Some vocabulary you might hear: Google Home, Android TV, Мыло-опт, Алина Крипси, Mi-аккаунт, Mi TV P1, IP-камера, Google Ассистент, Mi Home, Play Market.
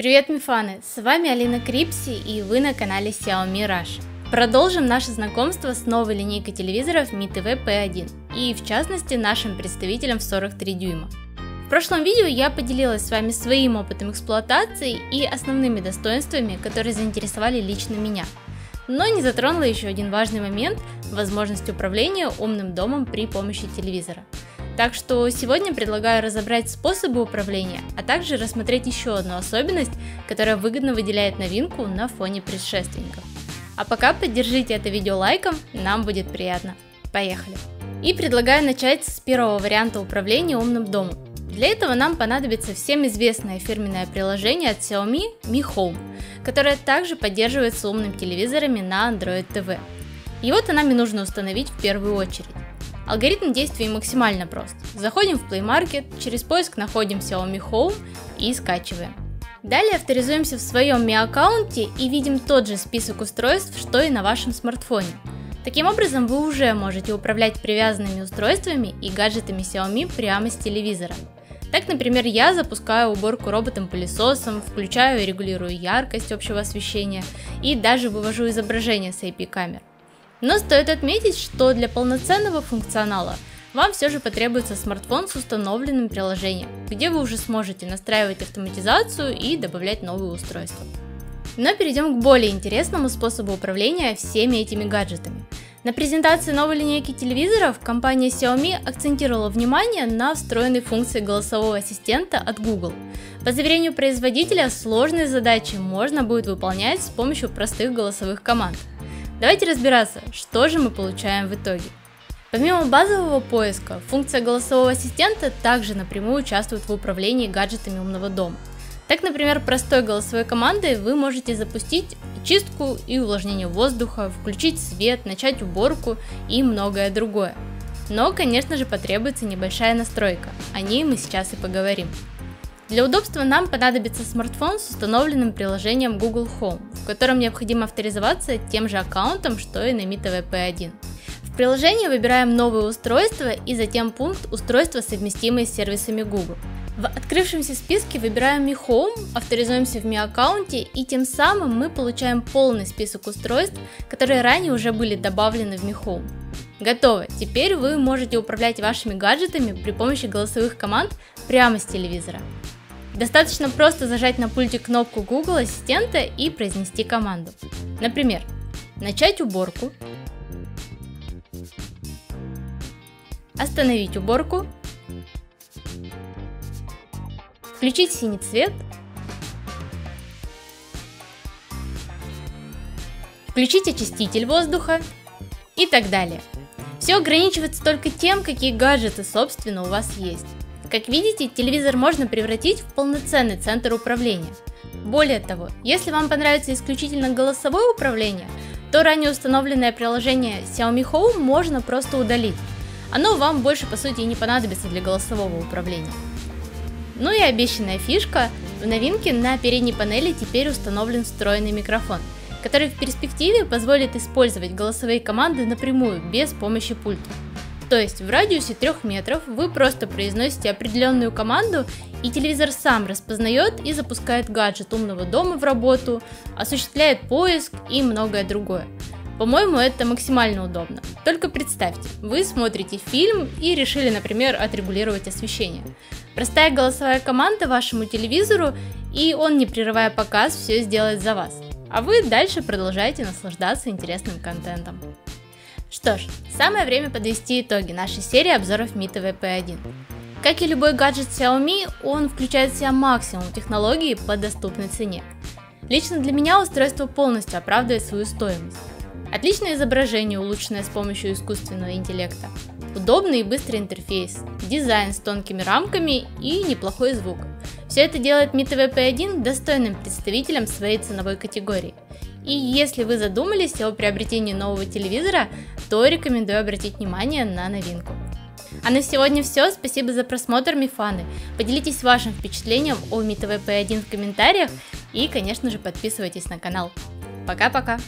Привет, мифаны! С вами Алина Крипси, и вы на канале Xiaomi Rush. Продолжим наше знакомство с новой линейкой телевизоров Mi TV P1 и, в частности, нашим представителем в 43 дюйма. В прошлом видео я поделилась с вами своим опытом эксплуатации и основными достоинствами, которые заинтересовали лично меня, но не затронула еще один важный момент – возможность управления умным домом при помощи телевизора. Так что сегодня предлагаю разобрать способы управления, а также рассмотреть еще одну особенность, которая выгодно выделяет новинку на фоне предшественников. А пока поддержите это видео лайком, нам будет приятно. Поехали! И предлагаю начать с первого варианта управления умным домом. Для этого нам понадобится всем известное фирменное приложение от Xiaomi Mi Home, которое также поддерживается умными телевизорами на Android TV. Его-то нам и нужно установить в первую очередь. Алгоритм действий максимально прост. Заходим в Play Market, через поиск находим Xiaomi Home и скачиваем. Далее авторизуемся в своем Mi-аккаунте и видим тот же список устройств, что и на вашем смартфоне. Таким образом, вы уже можете управлять привязанными устройствами и гаджетами Xiaomi прямо с телевизора. Так, например, я запускаю уборку роботом-пылесосом, включаю и регулирую яркость общего освещения и даже вывожу изображение с IP-камер. Но стоит отметить, что для полноценного функционала вам все же потребуется смартфон с установленным приложением, где вы уже сможете настраивать автоматизацию и добавлять новые устройства. Но перейдем к более интересному способу управления всеми этими гаджетами. На презентации новой линейки телевизоров компания Xiaomi акцентировала внимание на встроенной функции голосового ассистента от Google. По заверению производителя, сложные задачи можно будет выполнять с помощью простых голосовых команд. Давайте разбираться, что же мы получаем в итоге. Помимо базового поиска, функция голосового ассистента также напрямую участвует в управлении гаджетами умного дома. Так, например, простой голосовой командой вы можете запустить чистку и увлажнение воздуха, включить свет, начать уборку и многое другое. Но, конечно же, потребуется небольшая настройка, о ней мы сейчас и поговорим. Для удобства нам понадобится смартфон с установленным приложением Google Home, в котором необходимо авторизоваться тем же аккаунтом, что и на Mi TV P1. В приложении выбираем новое устройство и затем пункт «Устройства, совместимые с сервисами Google». В открывшемся списке выбираем Mi Home, авторизуемся в Mi-аккаунте, и тем самым мы получаем полный список устройств, которые ранее уже были добавлены в Mi Home. Готово! Теперь вы можете управлять вашими гаджетами при помощи голосовых команд прямо с телевизора. Достаточно просто зажать на пульте кнопку Google Ассистента и произнести команду. Например, начать уборку, остановить уборку, включить синий цвет, включить очиститель воздуха и так далее. Все ограничивается только тем, какие гаджеты, собственно, у вас есть. Как видите, телевизор можно превратить в полноценный центр управления. Более того, если вам понравится исключительно голосовое управление, то ранее установленное приложение Xiaomi Home можно просто удалить. Оно вам больше, по сути, и не понадобится для голосового управления. Ну и обещанная фишка. В новинке на передней панели теперь установлен встроенный микрофон, который в перспективе позволит использовать голосовые команды напрямую, без помощи пульта. То есть в радиусе 3 метров вы просто произносите определенную команду, и телевизор сам распознает и запускает гаджет умного дома в работу, осуществляет поиск и многое другое. По-моему, это максимально удобно. Только представьте, вы смотрите фильм и решили, например, отрегулировать освещение. Простая голосовая команда вашему телевизору, и он, не прерывая показ, все сделает за вас. А вы дальше продолжаете наслаждаться интересным контентом. Что ж, самое время подвести итоги нашей серии обзоров Mi TV P1. Как и любой гаджет Xiaomi, он включает в себя максимум технологий по доступной цене. Лично для меня устройство полностью оправдывает свою стоимость. Отличное изображение, улучшенное с помощью искусственного интеллекта, удобный и быстрый интерфейс, дизайн с тонкими рамками и неплохой звук. Все это делает Mi TV P1 достойным представителем своей ценовой категории. И если вы задумались о приобретении нового телевизора, то рекомендую обратить внимание на новинку. А на сегодня все, спасибо за просмотр, мифаны. Поделитесь вашим впечатлением о Mi TV P1 в комментариях и, конечно же, подписывайтесь на канал. Пока-пока!